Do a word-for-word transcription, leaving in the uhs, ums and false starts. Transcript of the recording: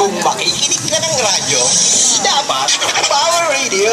Kung makikinig ka ng radyo, dapat Power Radio!